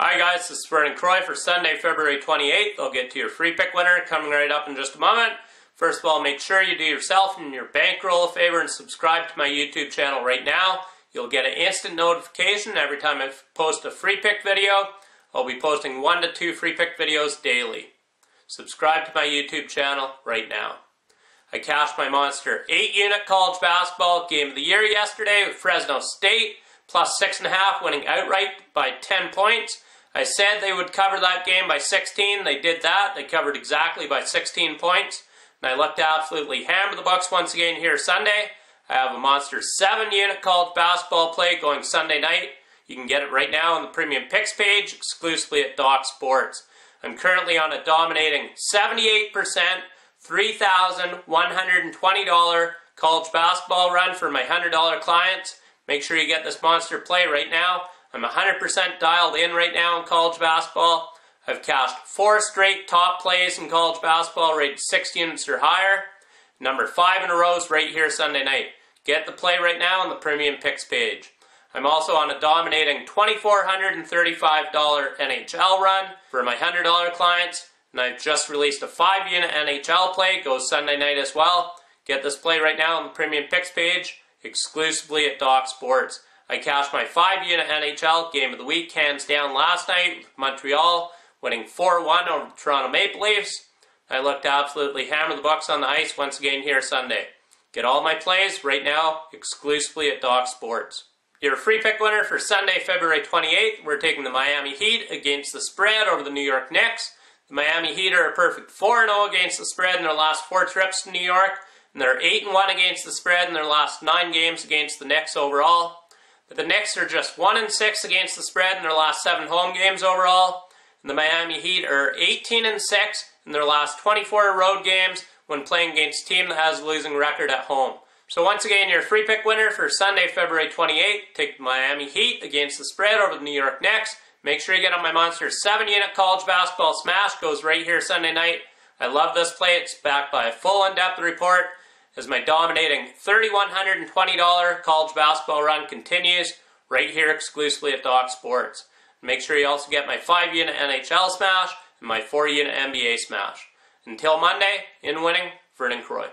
Hi guys, this is Vernon Croy for Sunday, February 28th. I'll get to your free pick winner coming right up in just a moment. First of all, make sure you do yourself and your bankroll a favor and subscribe to my YouTube channel right now. You'll get an instant notification every time I post a free pick video. I'll be posting 1 to 2 free pick videos daily. Subscribe to my YouTube channel right now. I cashed my monster 8-unit college basketball game of the year yesterday with Fresno State, plus 6.5, winning outright by 10 points. I said they would cover that game by 16. They did that. They covered exactly by 16 points. And I look to absolutely hammer the Bucks once again here Sunday. I have a monster 7-unit college basketball play going Sunday night. You can get it right now on the Premium Picks page, exclusively at Doc Sports. I'm currently on a dominating 78%, $3,120 college basketball run for my $100 clients. Make sure you get this monster play right now. I'm 100% dialed in right now in college basketball. I've cashed 4 straight top plays in college basketball, rated 6 units or higher. Number 5 in a row is right here Sunday night. Get the play right now on the Premium Picks page. I'm also on a dominating $2,435 NHL run for my $100 clients. And I've just released a 5-unit NHL play. It goes Sunday night as well. Get this play right now on the Premium Picks page, exclusively at Doc Sports. I cashed my 5-unit NHL game of the week hands down last night with Montreal winning 4-1 over the Toronto Maple Leafs. I look to absolutely hammer the Bucks on the ice once again here Sunday. Get all my plays right now exclusively at Doc Sports. Your free pick winner for Sunday, February 28th, we're taking the Miami Heat against the spread over the New York Knicks. The Miami Heat are a perfect 4-0 against the spread in their last 4 trips to New York, and they're 8-1 against the spread in their last 9 games against the Knicks overall. But the Knicks are just 1-6 against the spread in their last 7 home games overall. And the Miami Heat are 18-6 in their last 24 road games when playing against a team that has a losing record at home. So once again, your free pick winner for Sunday, February 28th, take the Miami Heat against the spread over the New York Knicks. Make sure you get on my monster 7-unit college basketball smash. Goes right here Sunday night. I love this play. It's backed by a full in-depth report as my dominating $3,120 college basketball run continues right here exclusively at Doc Sports. Make sure you also get my 5-unit NHL smash and my 4-unit NBA smash. Until Monday, in winning, Vernon Croy.